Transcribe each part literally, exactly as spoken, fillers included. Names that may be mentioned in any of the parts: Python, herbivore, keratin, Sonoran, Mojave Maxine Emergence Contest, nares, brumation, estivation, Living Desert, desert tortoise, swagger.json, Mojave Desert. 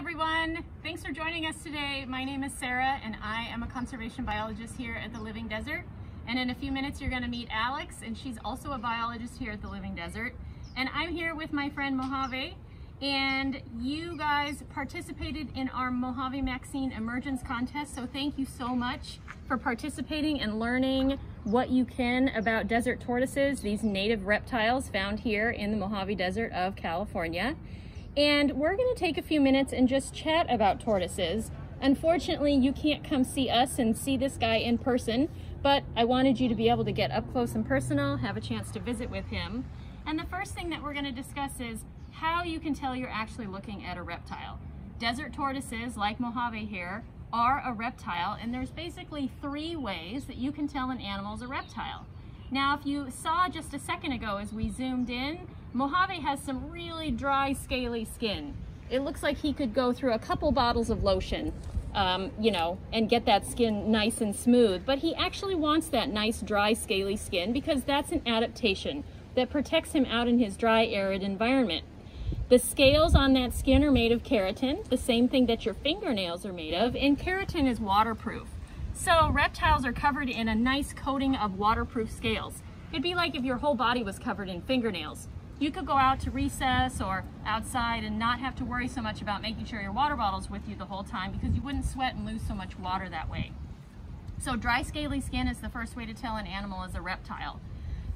everyone. Thanks for joining us today. My name is Sarah and I am a conservation biologist here at the Living Desert. And in a few minutes you're going to meet Alex, and she's also a biologist here at the Living Desert. And I'm here with my friend Mojave, and you guys participated in our Mojave Maxine Emergence Contest, so thank you so much for participating and learning what you can about desert tortoises, these native reptiles found here in the Mojave Desert of California. And we're going to take a few minutes and just chat about tortoises. Unfortunately, you can't come see us and see this guy in person, but I wanted you to be able to get up close and personal, have a chance to visit with him. And the first thing that we're going to discuss is how you can tell you're actually looking at a reptile. Desert tortoises, like Mojave here, are a reptile, and there's basically three ways that you can tell an animal's a reptile. Now, if you saw just a second ago as we zoomed in, Mojave has some really dry, scaly skin. It looks like he could go through a couple bottles of lotion, um, you know, and get that skin nice and smooth, but he actually wants that nice, dry, scaly skin because that's an adaptation that protects him out in his dry, arid environment. The scales on that skin are made of keratin, the same thing that your fingernails are made of, and keratin is waterproof. So reptiles are covered in a nice coating of waterproof scales. It'd be like if your whole body was covered in fingernails. You could go out to recess or outside and not have to worry so much about making sure your water bottle's with you the whole time because you wouldn't sweat and lose so much water that way. So dry, scaly skin is the first way to tell an animal is a reptile.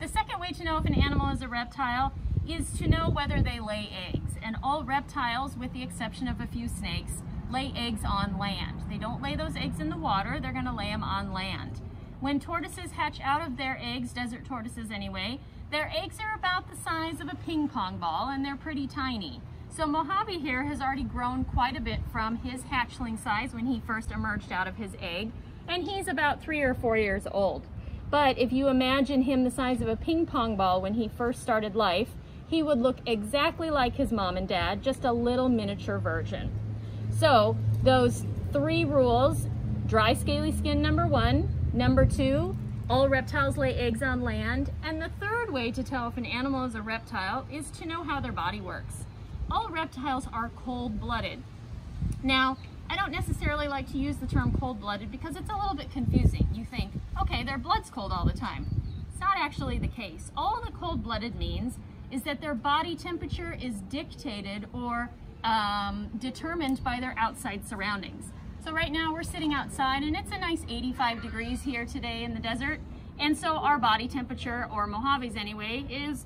The second way to know if an animal is a reptile is to know whether they lay eggs. And all reptiles, with the exception of a few snakes, lay eggs on land. They don't lay those eggs in the water, they're going to lay them on land. When tortoises hatch out of their eggs, desert tortoises anyway, their eggs are about the size of a ping pong ball and they're pretty tiny. So Mojave here has already grown quite a bit from his hatchling size when he first emerged out of his egg, and he's about three or four years old. But if you imagine him the size of a ping pong ball when he first started life, he would look exactly like his mom and dad, just a little miniature version. So those three rules: dry, scaly skin, number one. Number two, all reptiles lay eggs on land. And the third way to tell if an animal is a reptile is to know how their body works. All reptiles are cold-blooded. Now, I don't necessarily like to use the term cold-blooded because it's a little bit confusing. You think, okay, their blood's cold all the time. It's not actually the case. All the cold-blooded means is that their body temperature is dictated or um, determined by their outside surroundings. So right now we're sitting outside and it's a nice eighty-five degrees here today in the desert, and so our body temperature, or Mojave's anyway, is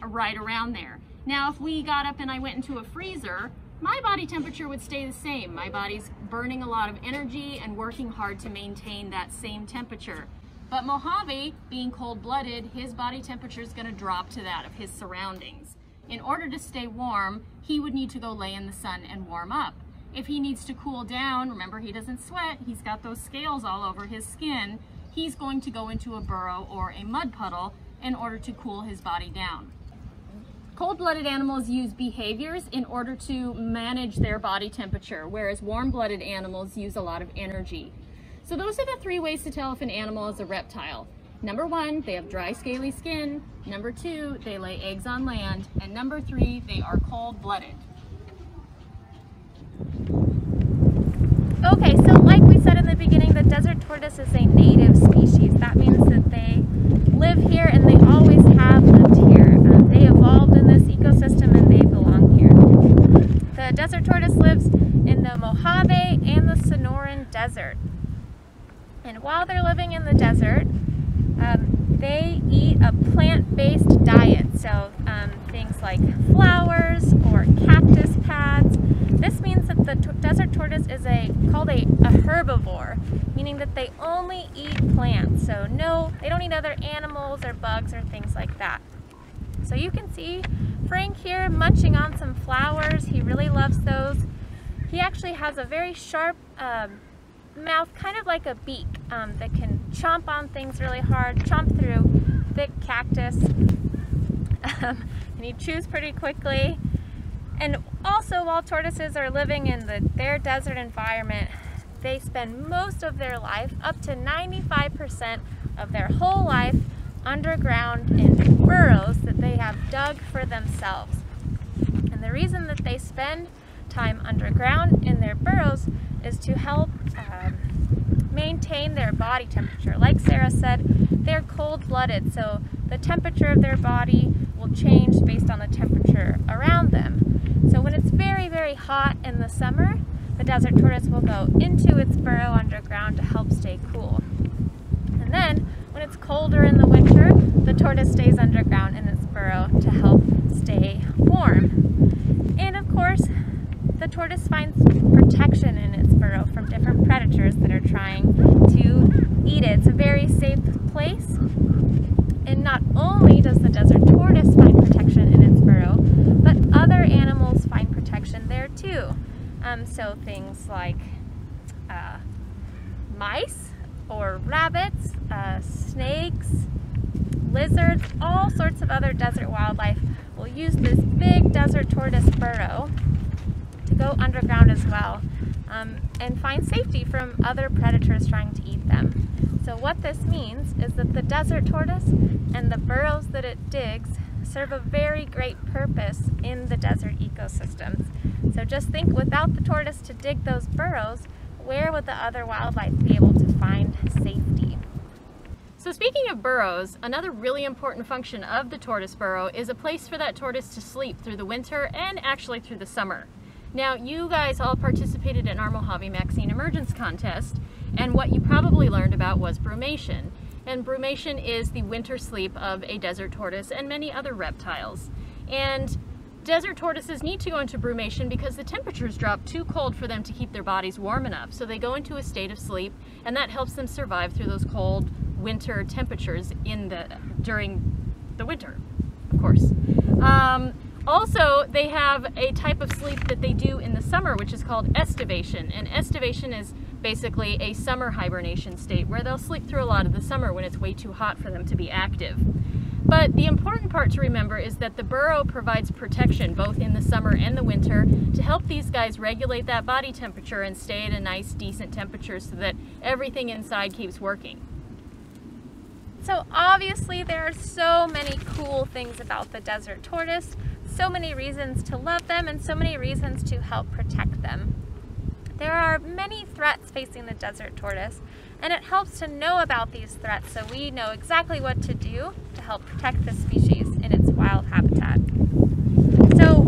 right around there. Now if we got up and I went into a freezer, my body temperature would stay the same. My body's burning a lot of energy and working hard to maintain that same temperature. But Mojave, being cold-blooded, his body temperature is going to drop to that of his surroundings. In order to stay warm, he would need to go lay in the sun and warm up. If he needs to cool down, remember he doesn't sweat, he's got those scales all over his skin, he's going to go into a burrow or a mud puddle in order to cool his body down. Cold-blooded animals use behaviors in order to manage their body temperature, whereas warm-blooded animals use a lot of energy. So those are the three ways to tell if an animal is a reptile. Number one, they have dry, scaly skin. Number two, they lay eggs on land. And number three, they are cold-blooded. Okay, so like we said in the beginning, the desert tortoise is a native species. That means that they live here and they always have lived here. Uh, they evolved in this ecosystem and they belong here. The desert tortoise lives in the Mojave and the Sonoran Desert. And while they're living in the desert, um, they eat a plant-based diet. So um, things like flowers or cactus pads. This means that the desert tortoise is a called a, a herbivore, meaning that they only eat plants. So no, they don't eat other animals or bugs or things like that. So you can see Frank here munching on some flowers. He really loves those. He actually has a very sharp um, mouth, kind of like a beak, um, that can chomp on things really hard, chomp through thick cactus, um, and he chews pretty quickly. And also, while tortoises are living in the, their desert environment, they spend most of their life, up to ninety-five percent of their whole life, underground in burrows that they have dug for themselves. And the reason that they spend time underground in their burrows is to help um, maintain their body temperature. Like Sarah said, they're cold-blooded, so the temperature of their body will change based on the temperature around them. So when it's very, very hot in the summer, the desert tortoise will go into its burrow underground to help stay cool. And then, when it's colder in the winter, the tortoise stays underground in its burrow to help stay warm. And of course, the tortoise finds protection in its burrow from different predators that are trying to eat it. It's a very safe place. And not only does the desert tortoise find protection in its burrow, but other animals find protection there too. Um, so things like uh, mice or rabbits, uh, snakes, lizards, all sorts of other desert wildlife will use this big desert tortoise burrow to go underground as well um, and find safety from other predators trying to eat them. So what this means is that the desert tortoise and the burrows that it digs serve a very great purpose in the desert ecosystems. So just think, without the tortoise to dig those burrows, where would the other wildlife be able to find safety? So speaking of burrows, another really important function of the tortoise burrow is a place for that tortoise to sleep through the winter and actually through the summer. Now, you guys all participated in our Mojave Maxine Emergence Contest, and what you probably learned about was brumation. And brumation is the winter sleep of a desert tortoise and many other reptiles. And desert tortoises need to go into brumation because the temperatures drop too cold for them to keep their bodies warm enough. So they go into a state of sleep, and that helps them survive through those cold winter temperatures in the, during the winter, of course. Um, also, they have a type of sleep that they do in the summer, which is called estivation. And estivation is basically a summer hibernation state where they'll sleep through a lot of the summer when it's way too hot for them to be active. But the important part to remember is that the burrow provides protection both in the summer and the winter to help these guys regulate that body temperature and stay at a nice, decent temperature so that everything inside keeps working. So obviously there are so many cool things about the desert tortoise, so many reasons to love them, and so many reasons to help protect them. There are many threats facing the desert tortoise, and it helps to know about these threats so we know exactly what to do to help protect the species in its wild habitat. So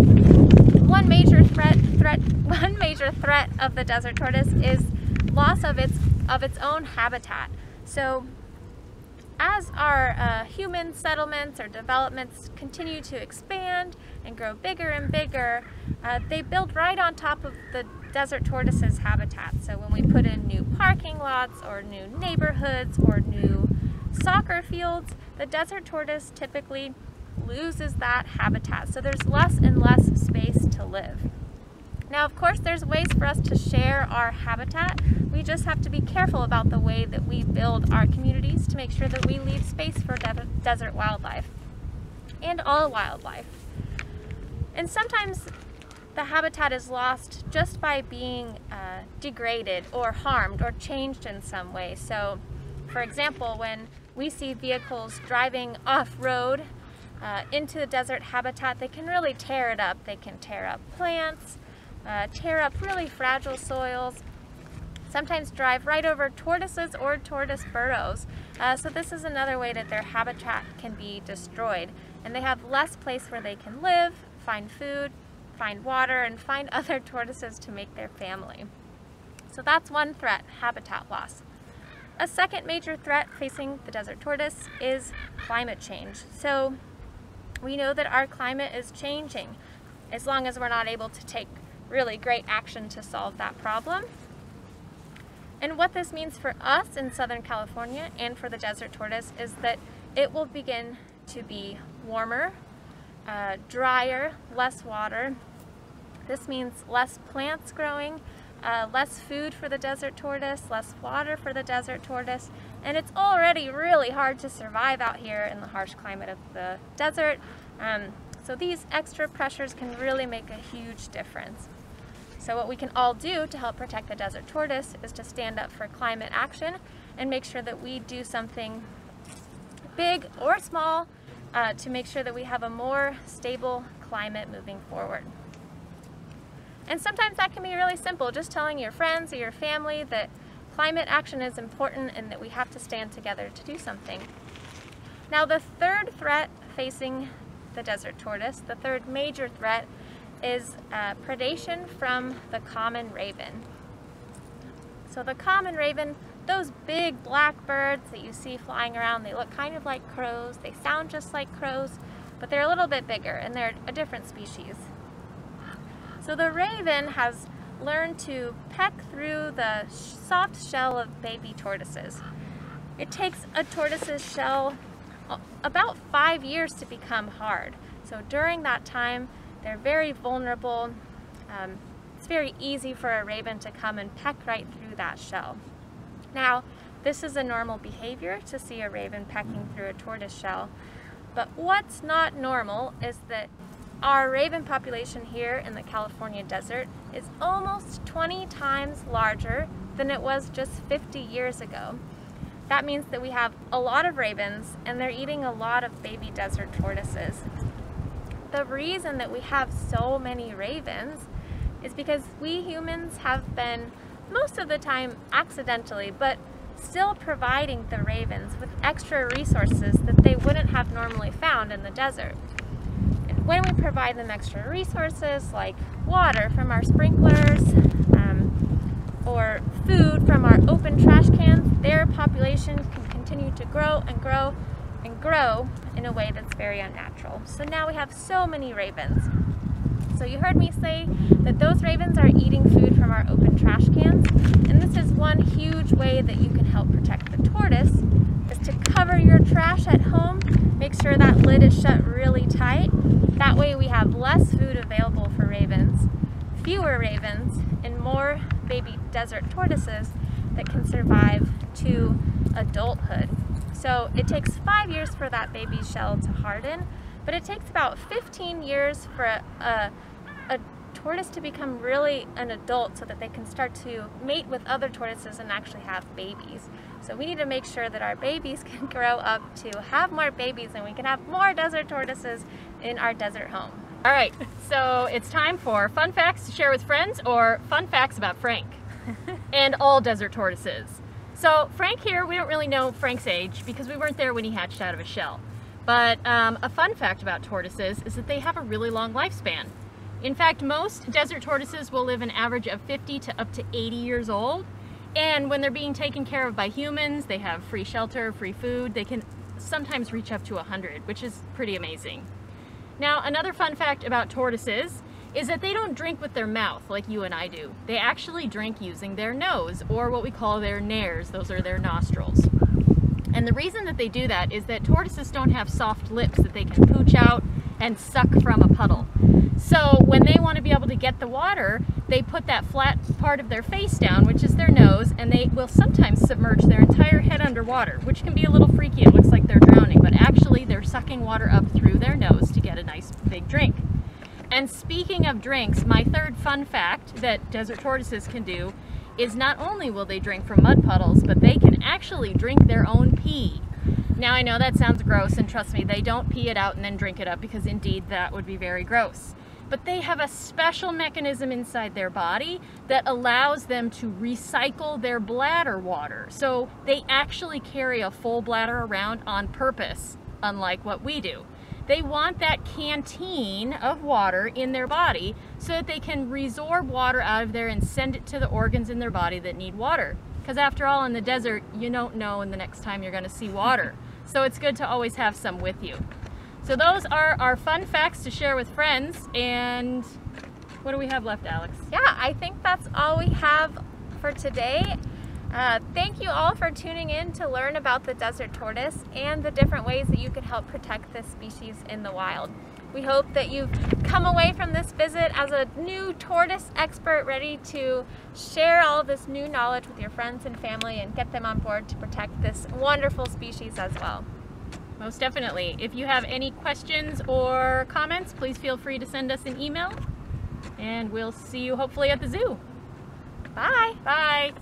one major threat, threat, one major threat of the desert tortoise is loss of its, of its own habitat. So as our uh, human settlements or developments continue to expand and grow bigger and bigger, uh, they build right on top of the desert tortoise's habitat. So when we put in new parking lots or new neighborhoods or new soccer fields, the desert tortoise typically loses that habitat. So there's less and less space to live. Now, of course, there's ways for us to share our habitat. We just have to be careful about the way that we build our communities to make sure that we leave space for de- desert wildlife and all wildlife. And sometimes the habitat is lost just by being uh, degraded or harmed or changed in some way. So, for example, when we see vehicles driving off-road uh, into the desert habitat, they can really tear it up. They can tear up plants, uh, tear up really fragile soils, sometimes drive right over tortoises or tortoise burrows. Uh, so this is another way that their habitat can be destroyed, and they have less place where they can live, find food, find water, and find other tortoises to make their family. So that's one threat, habitat loss. A second major threat facing the desert tortoise is climate change. So we know that our climate is changing. As long as we're not able to take really great action to solve that problem. And what this means for us in Southern California and for the desert tortoise is that it will begin to be warmer, Uh, drier, less water. This means less plants growing, uh, less food for the desert tortoise, less water for the desert tortoise, and it's already really hard to survive out here in the harsh climate of the desert. Um, so these extra pressures can really make a huge difference. So what we can all do to help protect the desert tortoise is to stand up for climate action and make sure that we do something big or small Uh, to make sure that we have a more stable climate moving forward. And sometimes that can be really simple, just telling your friends or your family that climate action is important and that we have to stand together to do something. Now, the third threat facing the desert tortoise, the third major threat, is uh, predation from the common raven. So the common raven, those big black birds that you see flying around, they look kind of like crows, they sound just like crows, but they're a little bit bigger and they're a different species. So the raven has learned to peck through the soft shell of baby tortoises. It takes a tortoise's shell about five years to become hard. So during that time, they're very vulnerable. Um, it's very easy for a raven to come and peck right through that shell. Now, this is a normal behavior to see a raven pecking through a tortoise shell. But what's not normal is that our raven population here in the California desert is almost twenty times larger than it was just fifty years ago. That means that we have a lot of ravens and they're eating a lot of baby desert tortoises. The reason that we have so many ravens is because we humans have been, most of the time accidentally, but still providing the ravens with extra resources that they wouldn't have normally found in the desert. When we provide them extra resources like water from our sprinklers um, or food from our open trash cans, their population can continue to grow and grow and grow in a way that's very unnatural. So now we have so many ravens. So you heard me say that those ravens are eating food from our open trash cans, and this is one huge way that you can help protect the tortoise, is to cover your trash at home, make sure that lid is shut really tight. That way we have less food available for ravens, fewer ravens, and more baby desert tortoises that can survive to adulthood. So it takes five years for that baby shell to harden, but it takes about fifteen years for a, a, a tortoise to become really an adult so that they can start to mate with other tortoises and actually have babies. So we need to make sure that our babies can grow up to have more babies and we can have more desert tortoises in our desert home. All right, so it's time for fun facts to share with friends, or fun facts about Frank and all desert tortoises. So Frank here, we don't really know Frank's age because we weren't there when he hatched out of his shell. But um, a fun fact about tortoises is that they have a really long lifespan. In fact, most desert tortoises will live an average of fifty to up to eighty years old. And when they're being taken care of by humans, they have free shelter, free food. They can sometimes reach up to one hundred, which is pretty amazing. Now, another fun fact about tortoises is that they don't drink with their mouth like you and I do. They actually drink using their nose, or what we call their nares. Those are their nostrils. And the reason that they do that is that tortoises don't have soft lips that they can pooch out and suck from a puddle. So when they want to be able to get the water, they put that flat part of their face down, which is their nose, and they will sometimes submerge their entire head underwater, which can be a little freaky. It looks like they're drowning, but actually they're sucking water up through their nose to get a nice big drink. And speaking of drinks, my third fun fact that desert tortoises can do is not only will they drink from mud puddles, but they can actually drink their own pee. Now, I know that sounds gross, and trust me, they don't pee it out and then drink it up, because indeed that would be very gross. But they have a special mechanism inside their body that allows them to recycle their bladder water. So they actually carry a full bladder around on purpose, unlike what we do. They want that canteen of water in their body so that they can resorb water out of there and send it to the organs in their body that need water. Because after all, in the desert, you don't know when the next time you're going to see water. So it's good to always have some with you. So those are our fun facts to share with friends. And what do we have left, Alex? Yeah, I think that's all we have for today. Uh, thank you all for tuning in to learn about the desert tortoise and the different ways that you can help protect this species in the wild. We hope that you've come away from this visit as a new tortoise expert, ready to share all this new knowledge with your friends and family and get them on board to protect this wonderful species as well. Most definitely. If you have any questions or comments, please feel free to send us an email, and we'll see you hopefully at the zoo. Bye. Bye.